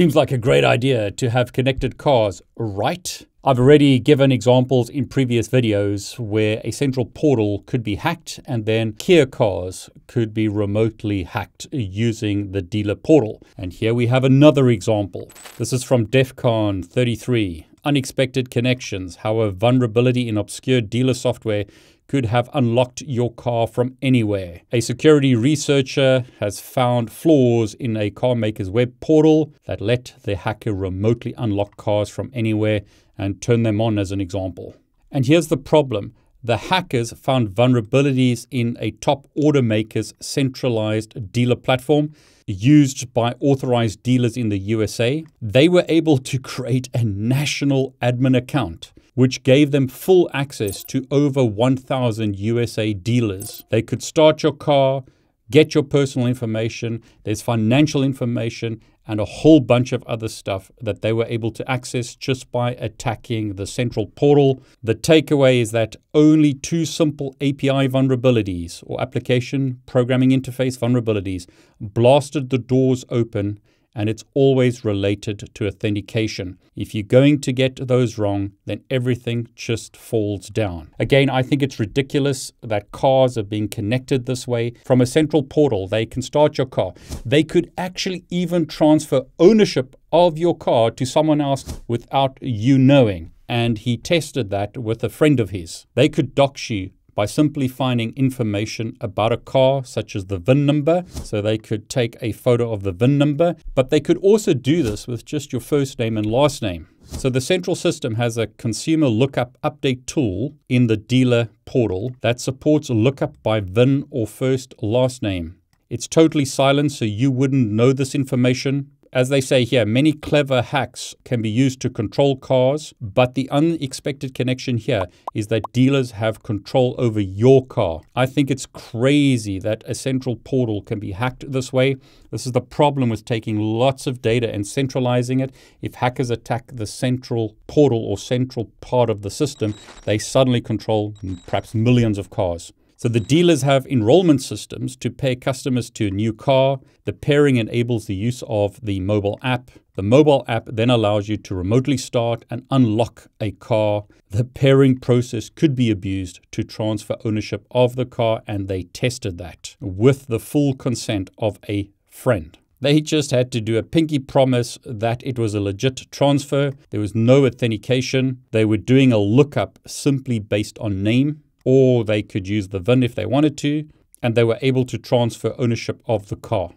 Seems like a great idea to have connected cars, right? I've already given examples in previous videos where a central portal could be hacked and then Kia cars could be remotely hacked using the dealer portal. And here we have another example. This is from DEFCON 33. Unexpected connections, how a vulnerability in obscure dealer software could have unlocked your car from anywhere. A security researcher has found flaws in a car maker's web portal that let the hacker remotely unlock cars from anywhere and turn them on, as an example. And here's the problem. The hackers found vulnerabilities in a top automaker's centralized dealer platform used by authorized dealers in the USA. They were able to create a national admin account, which gave them full access to over 1,000 USA dealers. They could start your car, get your personal information, there's financial information, and a whole bunch of other stuff that they were able to access just by attacking the central portal. The takeaway is that only two simple API vulnerabilities, or application programming interface vulnerabilities, blasted the doors open, and it's always related to authentication. If you're going to get those wrong, then everything just falls down. Again, I think it's ridiculous that cars are being connected this way. From a central portal, they can start your car. They could actually even transfer ownership of your car to someone else without you knowing. And he tested that with a friend of his. They could dox you by simply finding information about a car, such as the VIN number. So they could take a photo of the VIN number, but they could also do this with just your first name and last name. So the central system has a consumer lookup update tool in the dealer portal that supports lookup by VIN or first last name. It's totally silent, so you wouldn't know this information. As they say here, many clever hacks can be used to control cars, but the unexpected connection here is that dealers have control over your car. I think it's crazy that a central portal can be hacked this way. This is the problem with taking lots of data and centralizing it. If hackers attack the central portal or central part of the system, they suddenly control perhaps millions of cars. So the dealers have enrollment systems to pair customers to a new car. The pairing enables the use of the mobile app. The mobile app then allows you to remotely start and unlock a car. The pairing process could be abused to transfer ownership of the car, and they tested that with the full consent of a friend. They just had to do a pinky promise that it was a legit transfer. There was no authentication. They were doing a lookup simply based on name, or they could use the VIN if they wanted to, and they were able to transfer ownership of the car.